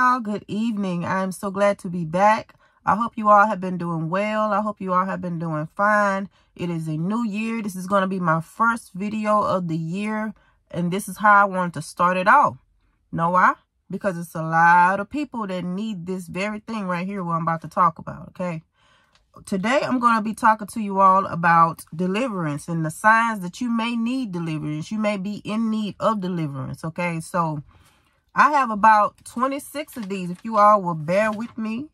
y'all. Good evening. I'm so glad to be back. I hope you all have been doing well. I hope you all have been doing fine. It is a new year. This is going to be my first video of the year, and this is how I wanted to start it off. Know why? Because it's a lot of people that need this very thing right here what I'm about to talk about, okay? Today, I'm going to be talking to you all about deliverance and the signs that you may need deliverance. You may be in need of deliverance, okay? So, I have about 26 of these. If you all will bear with me,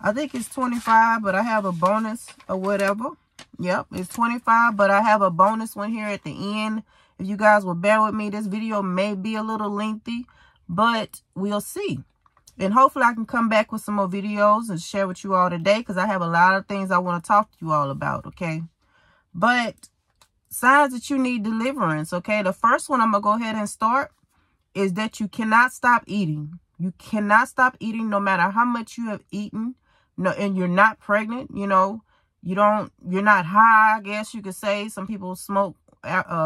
I think it's 25, but I have a bonus or whatever. Yep, it's 25, but I have a bonus one here at the end. If you guys will bear with me, this video may be a little lengthy, but we'll see. And hopefully I can come back with some more videos and share with you all today, because I have a lot of things I want to talk to you all about, okay? But signs that you need deliverance, okay? The first one I'm going to go ahead and start is that you cannot stop eating. You cannot stop eating no matter how much you have eaten. No, and you're not pregnant, you know. You're not high, I guess you could say. Some people smoke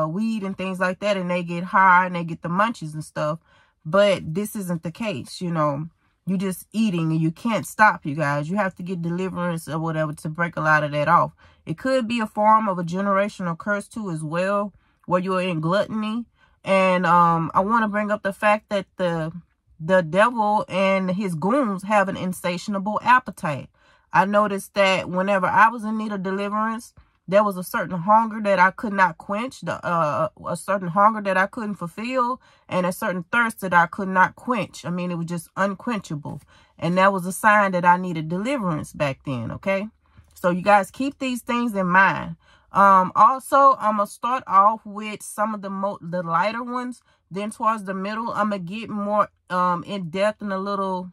weed and things like that, and they get high and they get the munchies and stuff. But this isn't the case, you know. You're just eating and you can't stop, you guys. You have to get deliverance or whatever to break a lot of that off. It could be a form of a generational curse too as well, where you're in gluttony. And I want to bring up the fact that the devil and his goons have an insatiable appetite. I noticed that whenever I was in need of deliverance, there was a certain hunger that I could not quench, a certain hunger that I couldn't fulfill, and a certain thirst that I could not quench. I mean, it was just unquenchable. And that was a sign that I needed deliverance back then, okay? So you guys keep these things in mind. Also, I'm going to start off with some of the lighter ones. Then towards the middle, I'm going to get more in depth and a little,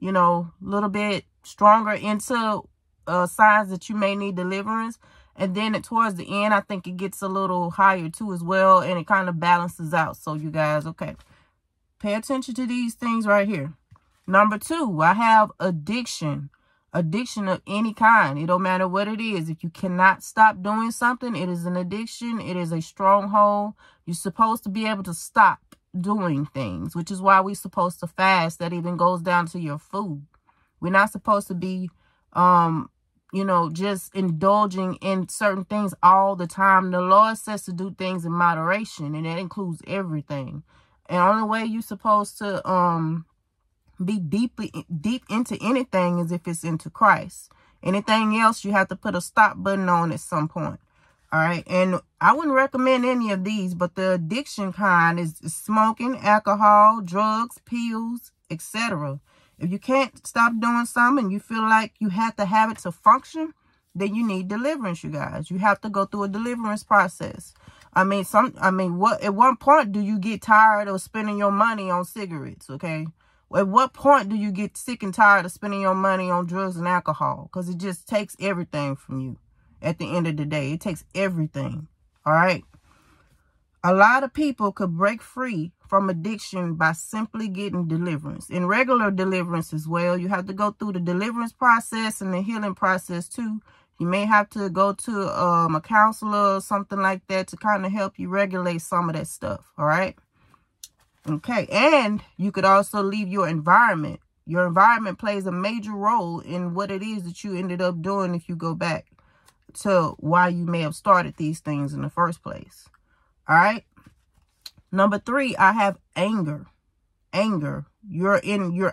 you know, a little bit stronger into signs that you may need deliverance. And then towards the end, I think it gets a little higher too as well. And it kind of balances out. So you guys, okay, pay attention to these things right here. Number two, I have addiction. Addiction of any kind. It don't matter what it is. If you cannot stop doing something, it is an addiction. It is a stronghold. You're supposed to be able to stop doing things, which is why we're supposed to fast. That even goes down to your food. We're not supposed to be, you know, just indulging in certain things all the time. The Lord says to do things in moderation, and that includes everything. And the only way you're supposed to be deep into anything is if it's into Christ. Anything else, you have to put a stop button on at some point. All right. And I wouldn't recommend any of these, but the addiction kind is smoking, alcohol, drugs, pills, etc. If you can't stop doing something and you feel like you have to have it to function, then you need deliverance, you guys. You have to go through a deliverance process. What at one point do you get tired of spending your money on cigarettes, okay? At what point do you get sick and tired of spending your money on drugs and alcohol? Because it just takes everything from you at the end of the day. It takes everything, all right? A lot of people could break free from addiction by simply getting deliverance. And regular deliverance as well. You have to go through the deliverance process and the healing process too. You may have to go to a counselor or something like that to kind of help you regulate some of that stuff, all right? Okay, and you could also leave your environment. Your environment plays a major role in what it is that you ended up doing if you go back to why you may have started these things in the first place. All right. Number three, I have anger. Anger. You're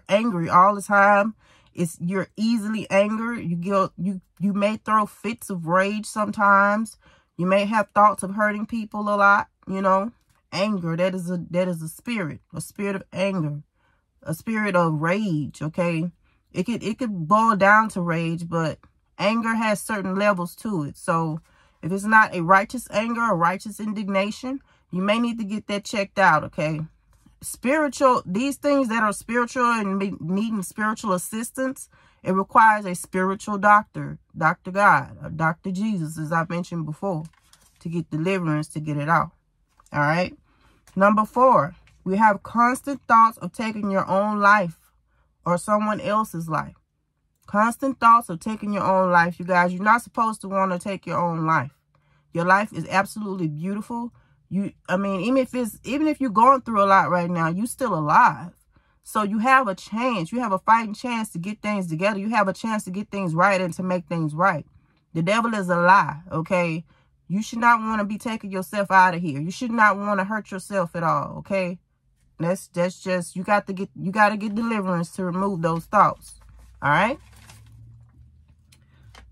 angry all the time. You're easily angry. You may throw fits of rage sometimes. You may have thoughts of hurting people a lot, you know. Anger, that is a spirit, of anger, a spirit of rage, okay? It could boil down to rage, but anger has certain levels to it. So if it's not a righteous anger or righteous indignation, you may need to get that checked out, okay? These things that are spiritual and needing spiritual assistance, it requires a spiritual doctor, Dr. God or Dr. Jesus, as I've mentioned before, to get deliverance, to get it out. All right. Number four, we have constant thoughts of taking your own life or someone else's life. Constant thoughts of taking your own life. You guys, you're not supposed to want to take your own life. Your life is absolutely beautiful. Even if you're going through a lot right now, you're still alive. So you have a chance. You have a fighting chance to get things together. You have a chance to get things right and to make things right. The devil is a lie, okay? You should not want to be taking yourself out of here. You should not want to hurt yourself at all, okay? That's just, you got to get deliverance to remove those thoughts, all right?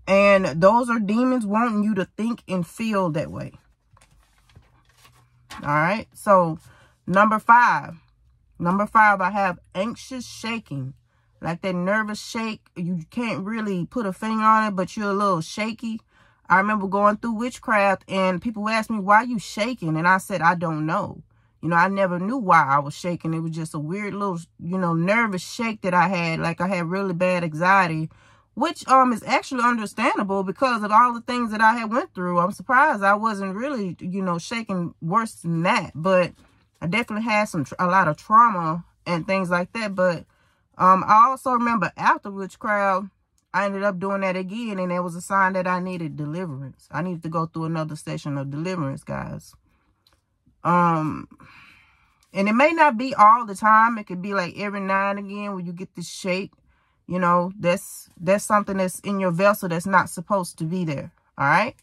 And those are demons wanting you to think and feel that way. All right. So number five, I have anxious shaking, like that nervous shake. You can't really put a finger on it, but you're a little shaky. I remember going through witchcraft and people asked me, why are you shaking? And I said, I don't know. You know, I never knew why I was shaking. It was just a weird little, you know, nervous shake that I had. Like I had really bad anxiety, which is actually understandable because of all the things that I had went through. I'm surprised I wasn't really, you know, shaking worse than that. But I definitely had a lot of trauma and things like that. But I also remember after witchcraft, I ended up doing that again. And it was a sign that I needed deliverance. I needed to go through another session of deliverance, guys. And it may not be all the time. It could be like every now and again when you get this shake. You know, that's something that's in your vessel that's not supposed to be there. All right.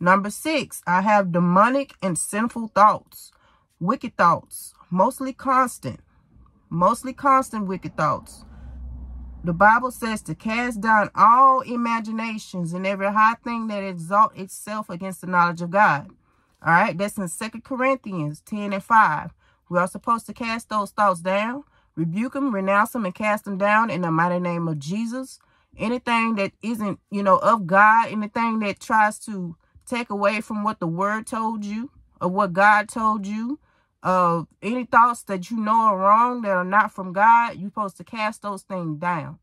Number six, I have demonic and sinful thoughts, wicked thoughts, mostly constant wicked thoughts. The Bible says to cast down all imaginations and every high thing that exalts itself against the knowledge of God. All right. That's in 2 Corinthians 10:5. We are supposed to cast those thoughts down. Rebuke them, renounce them, and cast them down in the mighty name of Jesus. Anything that isn't, you know, of God, anything that tries to take away from what the word told you or what God told you, any thoughts that you know are wrong that are not from God, you're supposed to cast those things down.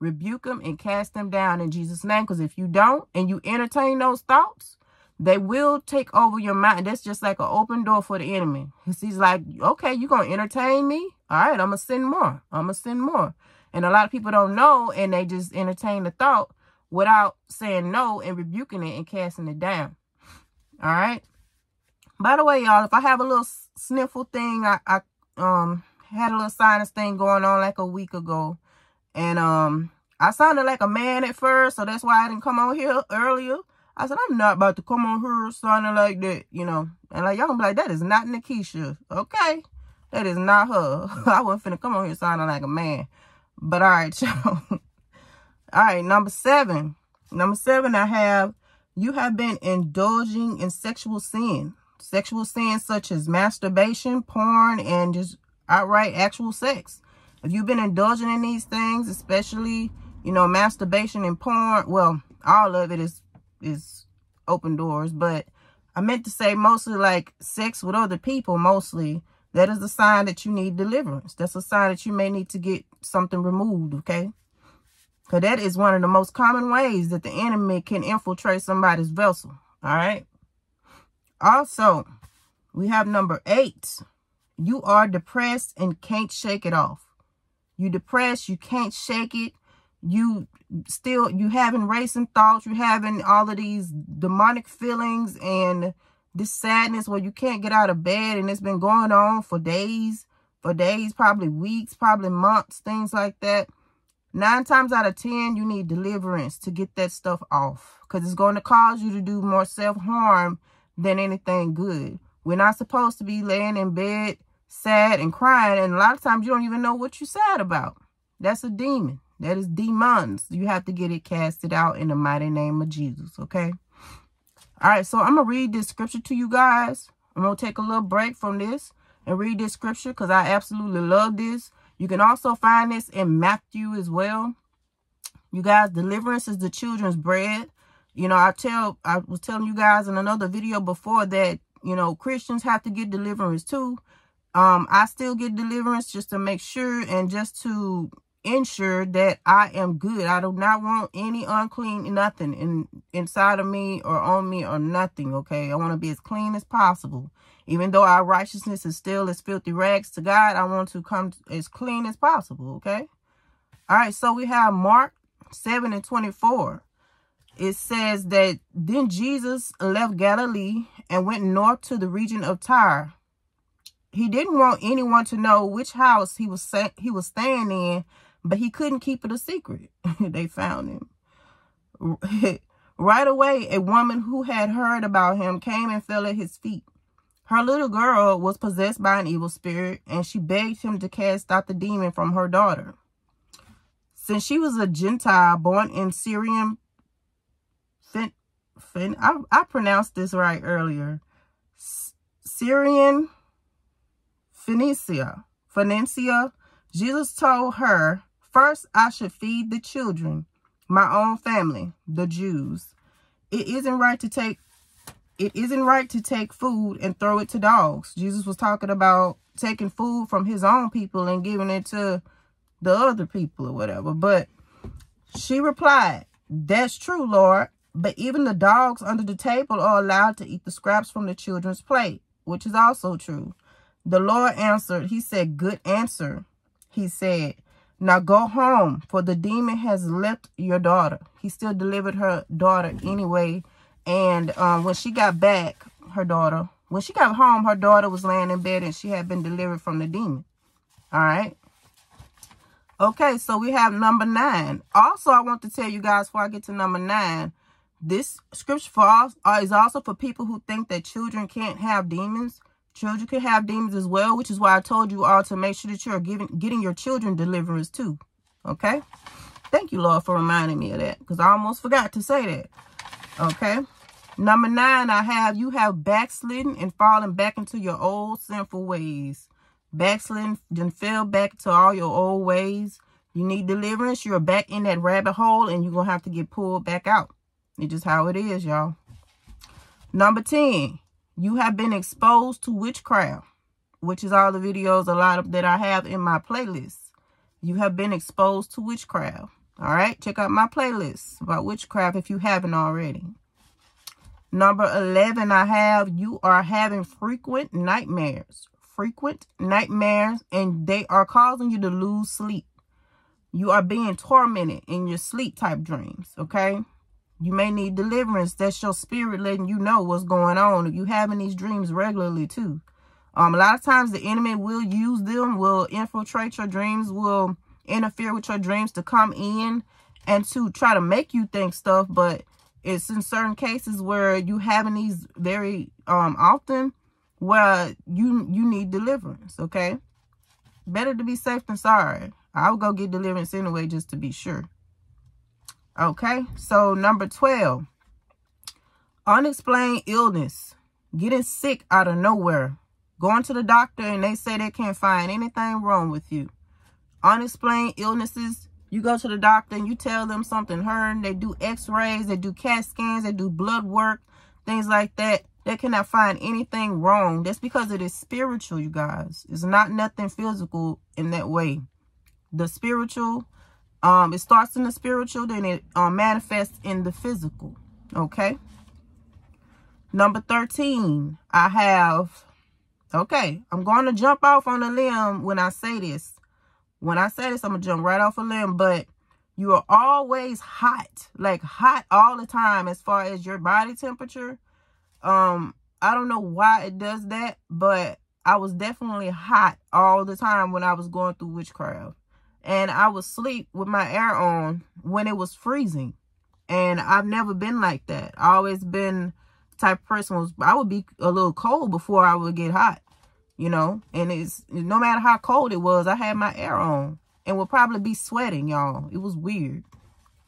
Rebuke them and cast them down in Jesus' name, because if you don't and you entertain those thoughts, they will take over your mind. That's just like an open door for the enemy. He's like, okay, you're going to entertain me? All right, I'm going to send more. I'm going to send more. And a lot of people don't know, and they just entertain the thought without saying no and rebuking it and casting it down. All right? By the way, y'all, if I have a little sniffle thing, I had a little sinus thing going on like a week ago. And I sounded like a man at first, so that's why I didn't come on here earlier. I said, I'm not about to come on her sounding like that, you know. And like, y'all gonna be like, that is not Nakisha. Okay. That is not her. I wasn't finna come on here sounding like a man. But all right, y'all. All right, number seven. Number seven, I have, you have been indulging in sexual sin. Sexual sins such as masturbation, porn, and just outright actual sex. If you've been indulging in these things, especially, you know, masturbation and porn, well, all of it is open doors, but I meant to say mostly like sex with other people, mostly, that is a sign that you need deliverance. That's a sign that you may need to get something removed, okay? Because that is one of the most common ways that the enemy can infiltrate somebody's vessel, all right? Also, we have number eight. You are depressed and can't shake it off. You're depressed, you can't shake it. You having racing thoughts, you having all of these demonic feelings and this sadness where you can't get out of bed, and it's been going on for days, probably weeks, probably months, things like that. 9 times out of 10, you need deliverance to get that stuff off, because it's going to cause you to do more self-harm than anything good. We're not supposed to be laying in bed sad and crying, and a lot of times you don't even know what you're sad about. That's a demon. That is demons. You have to get it casted out in the mighty name of Jesus, okay? All right, so I'm going to read this scripture to you guys. I'm going to take a little break from this and read this scripture because I absolutely love this. You can also find this in Matthew as well. You guys, deliverance is the children's bread. You know, I was telling you guys in another video before that, you know, Christians have to get deliverance too. I still get deliverance just to make sure and just to ensure that I am good. I do not want any unclean, nothing inside of me or on me or nothing, okay? I want to be as clean as possible. Even though our righteousness is still as filthy rags to God, I want to come as clean as possible, okay? All right, so we have Mark 7:24. It says that then Jesus left Galilee and went north to the region of Tyre He didn't want anyone to know which house he was staying in, but he couldn't keep it a secret. They found him. Right away, a woman who had heard about him came and fell at his feet. Her little girl was possessed by an evil spirit, and she begged him to cast out the demon from her daughter. Since she was a Gentile born in Syrian, I pronounced this right earlier, Syrian Phoenicia, Jesus told her, first I should feed the children, my own family, the Jews. It isn't right to take food and throw it to dogs. Jesus was talking about taking food from his own people and giving it to the other people or whatever. But she replied, that's true, Lord, but even the dogs under the table are allowed to eat the scraps from the children's plate, which is also true. The Lord answered, he said, good answer. He said, now go home, for the demon has left your daughter. He still delivered her daughter anyway. And when she got home, her daughter was laying in bed and she had been delivered from the demon. All right. Okay, so we have number 9. Also, I want to tell you guys before I get to number 9, this scripture is also for people who think that children can't have demons. Children can have demons as well, which is why I told you all to make sure that you're getting your children deliverance too. Okay? Thank you, Lord, for reminding me of that, because I almost forgot to say that. Okay? Number 9, you have backslidden and fallen back into your old sinful ways. Backslidden and fell back to all your old ways. You need deliverance. You're back in that rabbit hole, and you're going to have to get pulled back out. It's just how it is, y'all. Number 10. You have been exposed to witchcraft, which is all the videos, that I have in my playlist. You have been exposed to witchcraft. All right. Check out my playlist about witchcraft if you haven't already. Number 11, you are having frequent nightmares. Frequent nightmares, and they are causing you to lose sleep. You are being tormented in your sleep type dreams, okay? You may need deliverance. That's your spirit letting you know what's going on. If you're having these dreams regularly too. A lot of times the enemy will use them, will infiltrate your dreams, will interfere with your dreams to come in and to try to make you think stuff. But it's in certain cases where you're having these very often where you need deliverance, okay? Better to be safe than sorry. I'll go get deliverance anyway just to be sure. Okay, so number 12, unexplained illness, getting sick out of nowhere, going to the doctor and they say they can't find anything wrong with you. Unexplained illnesses, you go to the doctor and you tell them something hurting, they do x-rays, they do CAT scans, they do blood work, things like that. They cannot find anything wrong. That's because it is spiritual, you guys. It's not nothing physical in that way. The spiritual... it starts in the spiritual, then it manifests in the physical, okay? Number 13, I'm going to jump off on a limb when I say this. When I say this, I'm going to jump right off a limb, but you are always hot, like hot all the time as far as your body temperature. I don't know why it does that, but I was definitely hot all the time when I was going through witchcraft. And I would sleep with my air on when it was freezing. And I've never been like that. I always been the type of person I would be a little cold before I would get hot, you know. And it's no matter how cold it was, I had my air on and would probably be sweating, y'all. It was weird.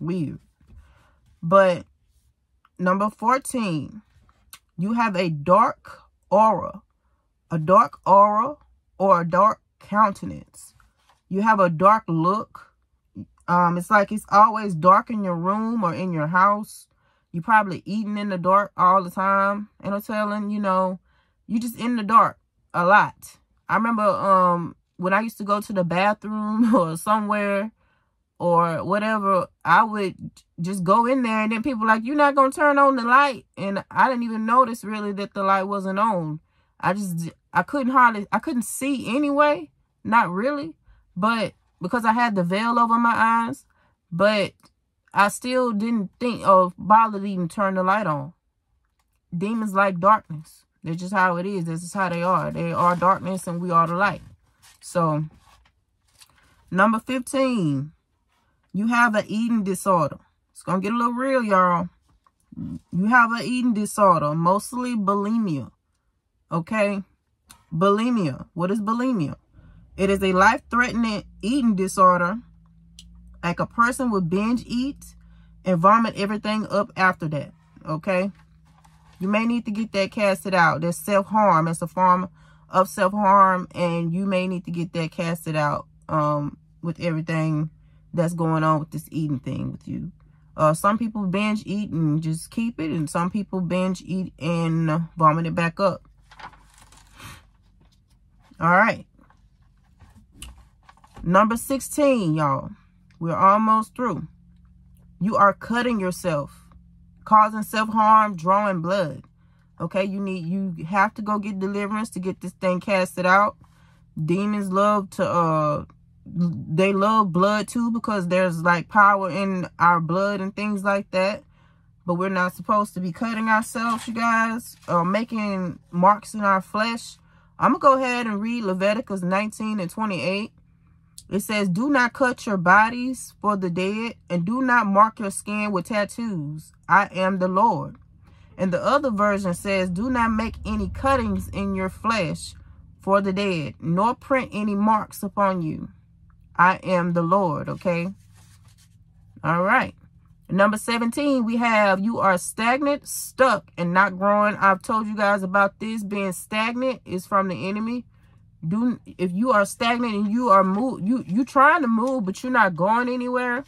Weird. But number 14, you have a dark aura. A dark aura or a dark countenance. You have a dark look. It's like it's always dark in your room or in your house. You're probably eating in the dark all the time. And I'm telling you, you just in the dark a lot. I remember when I used to go to the bathroom or somewhere or whatever, I would just go in there and then people were like, you're not going to turn on the light. And I didn't even notice really that the light wasn't on. I couldn't see anyway. Not really. But because I had the veil over my eyes, but I still didn't bother to even turn the light on. Demons like darkness. That's just how it is. This is how they are. They are darkness and we are the light. So, number 15, you have an eating disorder. It's going to get a little real, y'all. You have an eating disorder, mostly bulimia. Okay? Bulimia. What is bulimia? It is a life-threatening eating disorder. Like a person would binge eat and vomit everything up after that. Okay? You may need to get that casted out. That's self-harm. It's a form of self-harm, and you may need to get that casted out with everything that's going on with this eating thing with you. Some people binge eat and just keep it, and some people binge eat and vomit it back up. All right. Number 16, y'all. We're almost through. You are cutting yourself, causing self-harm, drawing blood. Okay, you have to go get deliverance to get this thing casted out. Demons love to they love blood too, because there's like power in our blood and things like that. But we're not supposed to be cutting ourselves, you guys, making marks in our flesh. I'm gonna go ahead and read Leviticus 19:28. It says, do not cut your bodies for the dead, and do not mark your skin with tattoos. I am the Lord. And the other version says, do not make any cuttings in your flesh for the dead, nor print any marks upon you. I am the Lord, okay? All right. Number 17, we have, you are stagnant, stuck, and not growing. I've told you guys about this. Being stagnant is from the enemy. If you are stagnant and you are you trying to move, but you're not going anywhere,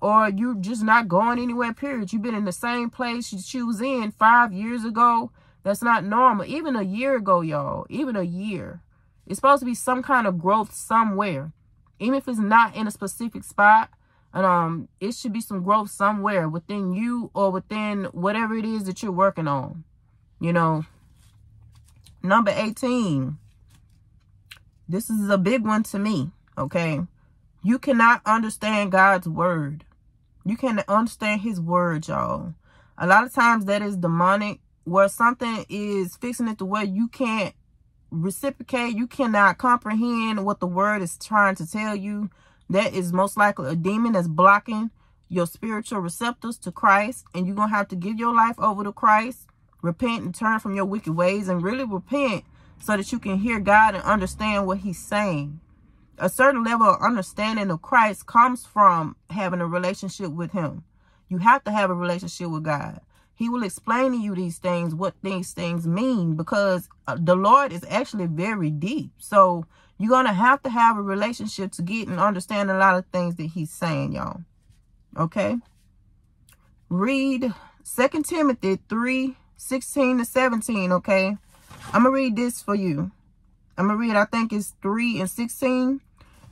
or you're just not going anywhere, period. You've been in the same place you was in 5 years ago. That's not normal. Even a year ago, y'all. Even a year. It's supposed to be some kind of growth somewhere. Even if it's not in a specific spot, and it should be some growth somewhere within you or within whatever it is that you're working on, you know. Number 18. This is a big one to me, okay? You cannot understand God's word. You can't understand his word, y'all. A lot of times that is demonic, where something is fixing it to where you can't reciprocate. You cannot comprehend what the word is trying to tell you. That is most likely a demon that's blocking your spiritual receptors to Christ. And you're going to have to give your life over to Christ, repent and turn from your wicked ways, and really repent, so that you can hear God and understand what he's saying. A certain level of understanding of Christ comes from having a relationship with him. You have to have a relationship with God. He will explain to you these things, what these things mean, because the Lord is actually very deep. So you're going to have a relationship to get and understand a lot of things that he's saying, y'all. Okay? Read 2 Timothy 3:16-17, okay? I'm going to read this for you. I'm going to read, I think it's 3:16.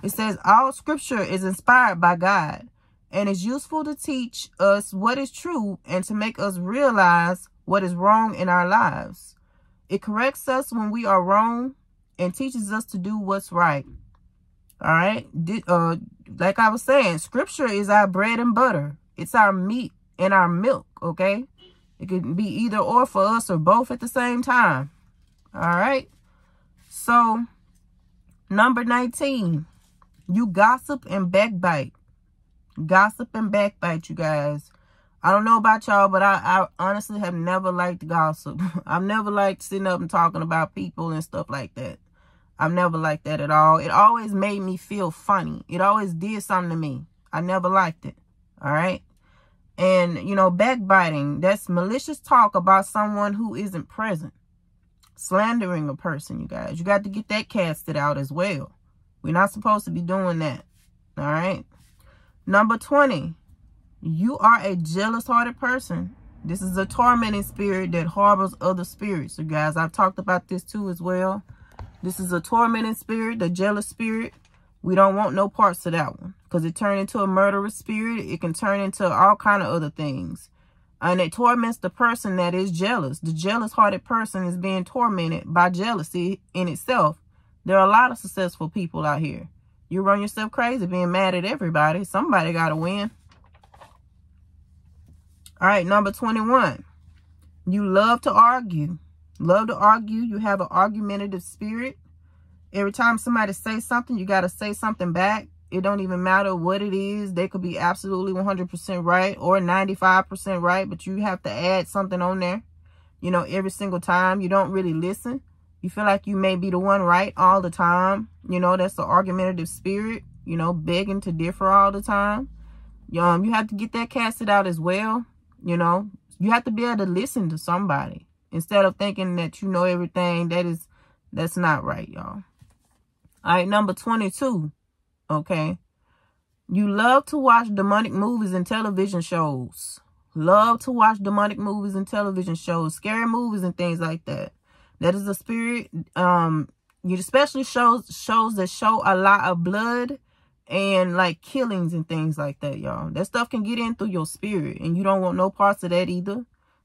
It says, all scripture is inspired by God and is useful to teach us what is true and to make us realize what is wrong in our lives. It corrects us when we are wrong and teaches us to do what's right. All right. Like I was saying, scripture is our bread and butter. It's our meat and our milk. Okay. It could be either or for us, or both at the same time. All right. So, number 19, you gossip and backbite. Gossip and backbite, you guys. I don't know about y'all, but I honestly have never liked gossip. I've never liked sitting up and talking about people and stuff like that. I've never liked that at all. It always made me feel funny. It always did something to me. I never liked it. All right. And, you know, backbiting, that's malicious talk about someone who isn't present. Slandering a person, you guys. You got to get that casted out as well. We're not supposed to be doing that. All right. Number 20. You are a jealous-hearted person. This is a tormenting spirit that harbors other spirits. You guys, I've talked about this too as well. This is a tormenting spirit, the jealous spirit. We don't want no parts of that one, because it turned into a murderous spirit. It can turn into all kind of other things. And it torments the person that is jealous. The jealous-hearted person is being tormented by jealousy in itself. There are a lot of successful people out here. You run yourself crazy being mad at everybody. Somebody got to win. All right, number 21. You love to argue. Love to argue. You have an argumentative spirit. Every time somebody says something, you got to say something back. It don't even matter what it is. They could be absolutely 100% right or 95% right, but you have to add something on there. You know, every single time. You don't really listen. You feel like you may be the one right all the time. You know, that's the argumentative spirit. You know, begging to differ all the time. You have to get that casted out as well. You know, you have to be able to listen to somebody instead of thinking that you know everything. That's not right, y'all. All right, number 22. Okay. You love to watch demonic movies and television shows. Love to watch demonic movies and television shows, scary movies and things like that. That is the spirit. Especially shows that show a lot of blood and like killings and things like that, y'all. That stuff can get in through your spirit, and you don't want no parts of that either.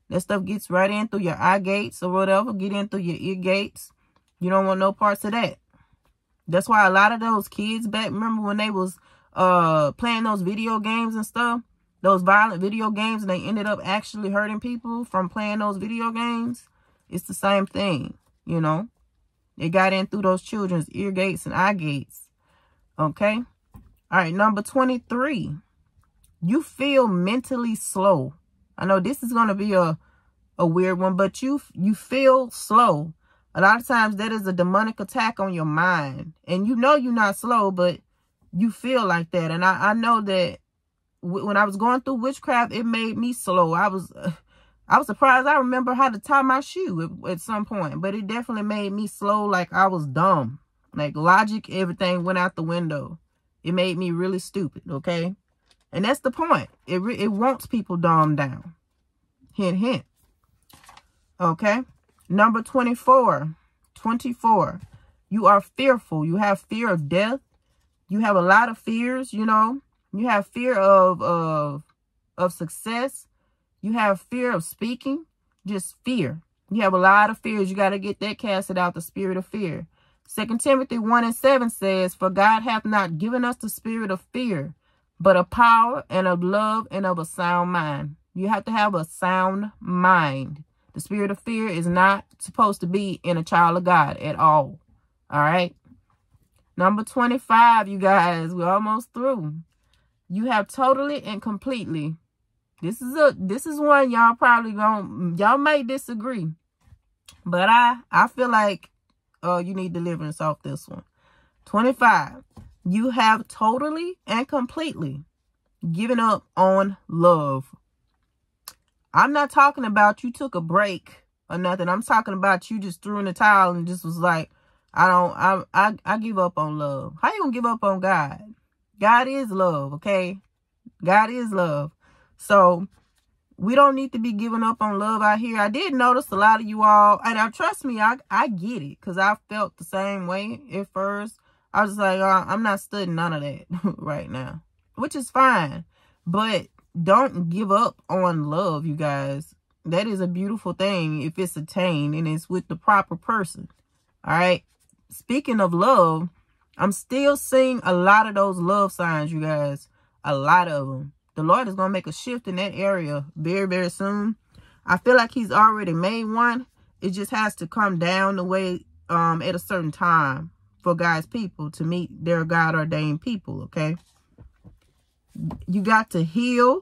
That stuff gets right in through your eye gates or whatever, get in through your ear gates. You don't want no parts of that. That's why a lot of those kids back, remember when they was playing those video games and stuff, those violent video games, and they ended up actually hurting people from playing those video games. It's the same thing, you know. It got in through those children's ear gates and eye gates. Okay. All right. Number 23. You feel mentally slow. I know this is going to be a weird one, but you feel slow. A lot of times that is a demonic attack on your mind. And you know you're not slow, but you feel like that. And I know that when I was going through witchcraft, it made me slow. I was surprised. I remember how to tie my shoe at some point, but it definitely made me slow. Like I was dumb, like logic, everything went out the window. It made me really stupid. Okay. And that's the point. It wants people dumbed down. Hint, hint. Okay. Number 24. You are fearful. You have fear of death. You have a lot of fears, you know, you have fear of success. You have fear of speaking, just fear. You have a lot of fears. You got to get that casted out, the spirit of fear. 2 Timothy 1:7 says, "For God hath not given us the spirit of fear, but of power and of love and of a sound mind." You have to have a sound mind. The spirit of fear is not supposed to be in a child of God at all. All right. Number 25, you guys, we're almost through. You have totally and completely. This is one y'all probably gonna, y'all may disagree, but I feel like you need deliverance off this one. 25, you have totally and completely given up on love. I'm not talking about you took a break or nothing. I'm talking about you just threw in the towel and just was like, I give up on love. How you gonna give up on God? God is love, okay? God is love. So we don't need to be giving up on love out here. I did notice a lot of you all, and trust me, I get it, because I felt the same way at first. I was like, oh, I'm not studying none of that right now, which is fine. But don't give up on love, you guys. That is a beautiful thing if it's attained and it's with the proper person. All right. Speaking of love, I'm still seeing a lot of those love signs, you guys. A lot of them. The Lord is going to make a shift in that area very, very soon. I feel like he's already made one. It just has to come down the way at a certain time for God's people to meet their God-ordained people, okay? You got to heal.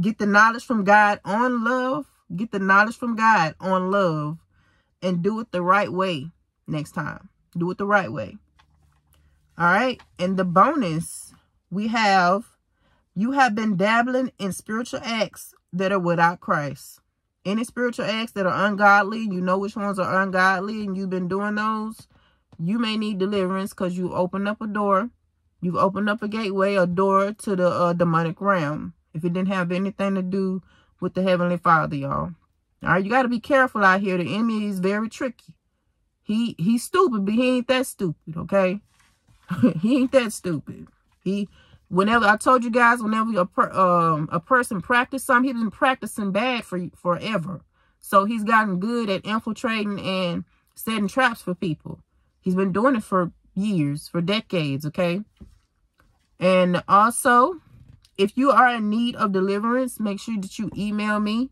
Get the knowledge from God on love. Get the knowledge from God on love. And do it the right way next time. Do it the right way. All right? And the bonus we have... You have been dabbling in spiritual acts that are without Christ. Any spiritual acts that are ungodly, you know which ones are ungodly, and you've been doing those, you may need deliverance because you opened up a door. You've opened up a gateway, a door to the demonic realm. If it didn't have anything to do with the Heavenly Father, y'all. All right, you got to be careful out here. The enemy is very tricky. He's stupid, but he ain't that stupid, okay? He ain't that stupid. Whenever I told you guys, whenever a person practiced something, he's been practicing bad for forever. So he's gotten good at infiltrating and setting traps for people. He's been doing it for years, for decades, okay? And also, if you are in need of deliverance, make sure that you email me.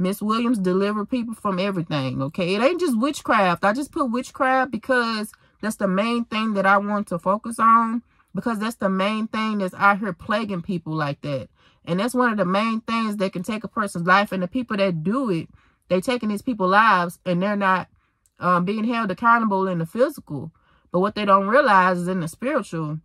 Miss Williams delivered people from everything, okay? It ain't just witchcraft. I just put witchcraft because that's the main thing that I want to focus on, because that's the main thing that's out here plaguing people like that. And that's one of the main things that can take a person's life. And the people that do it, they taking these people's lives, and they're not being held accountable in the physical. But what they don't realize is in the spiritual,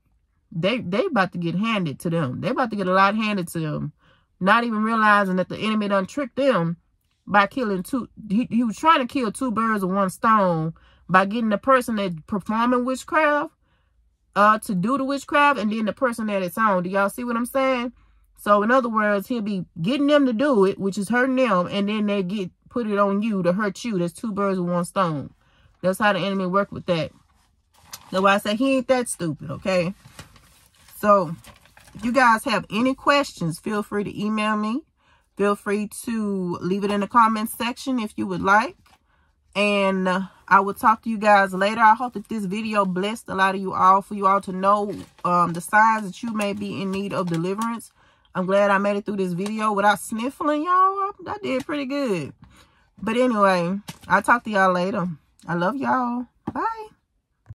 they about to get handed to them. They about to get a lot handed to them. Not even realizing that the enemy done tricked them by killing two. He was trying to kill two birds with one stone by getting the person that performing witchcraft to do the witchcraft, and then the person that it's on. Do y'all see what I'm saying? So in other words, he'll be getting them to do it, which is hurting them, and then they get put it on you to hurt you. That's two birds with one stone. That's how the enemy worked with that. That's why I say he ain't that stupid, okay? So if you guys have any questions, feel free to email me. Feel free to leave it in the comments section if you would like. And I will talk to you guys later. I hope that this video blessed a lot of you all, for you all to know the signs that you may be in need of deliverance. I'm glad I made it through this video without sniffling, y'all. I did pretty good. But anyway, I'll talk to y'all later. I love y'all. Bye.